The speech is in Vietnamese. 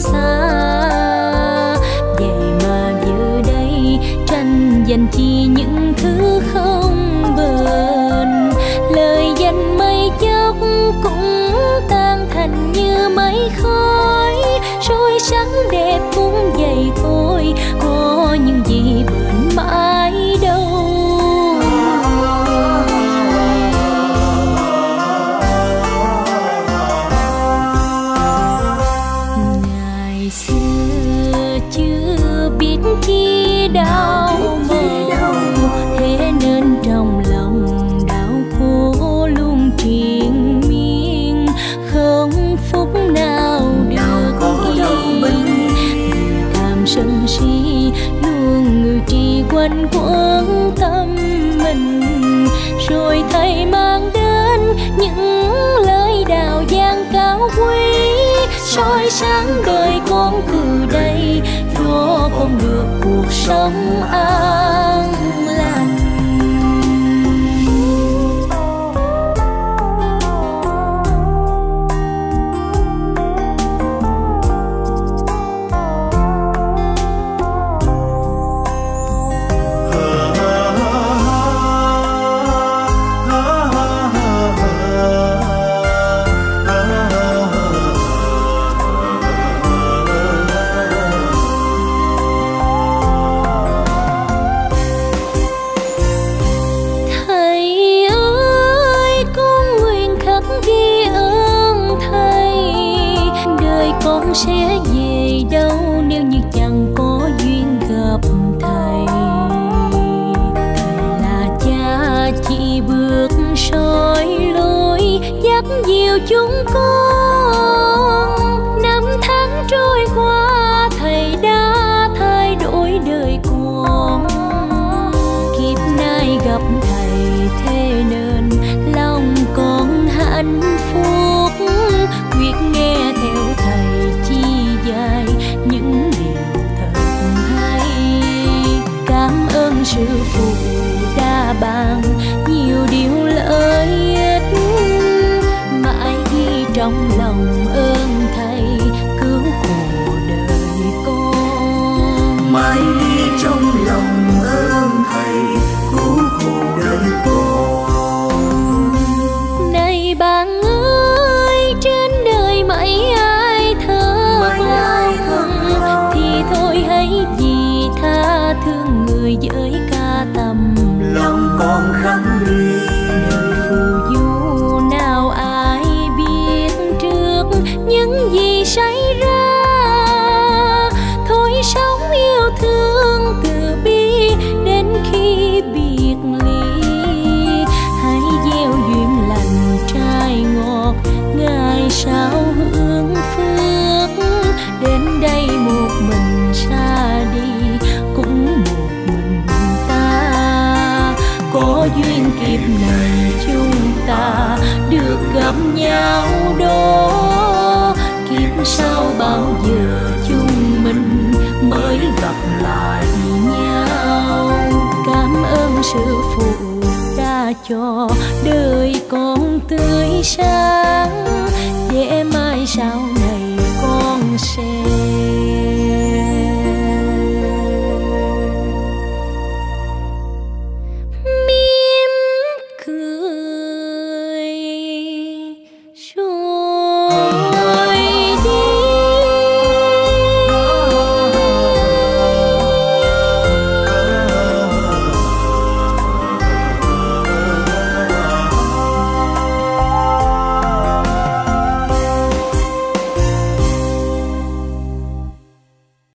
xa. Vậy mà giờ đây tranh giành chi những thứ không bền, lời danh mây chốc cũng tan thành như mây khói. Rồi sáng đẹp cũng vậy thôi, có những gì bền mãi đâu. Quanh quẩn tâm mình rồi thầy mang đến những lời đào vang cao quý, soi sáng đời con từ đây cho con được cuộc sống an lành. Sẽ về đâu nếu như chẳng có duyên gặp thầy? Thầy là cha chỉ bước soi lối dắt dìu chúng con. Năm tháng trôi qua thầy đã thay đổi đời con. Kiếp nay gặp thầy thế nên lòng con hạnh phúc, quyết nghe theo thầy những điều thật hay. Cảm ơn sư phụ đã ban nhiều điều lợi ích, mãi ghi trong lòng ơn thầy cứu khổ đời con. Mãi ghi trong lòng ơn thầy cứu khổ đời con. Này bạn ơi, trên đời mấy ai thơ vì tha thương người với ca tầm lòng con khăng đi. Đời phù du nào ai biết trước những gì xảy ra, thôi sống yêu thương từ bi đến khi biệt ly. Hãy gieo duyên lành trái ngọt ngày sau hướng phước, đến đây một mình xa đi cũng một mình ta. Có duyên kiếp này chúng ta được gặp nhau đó, kiếp sau bao giờ chúng mình mới gặp lại nhau. Cảm ơn sư phụ đã cho đời con tươi sáng, để mai sau này con sẽ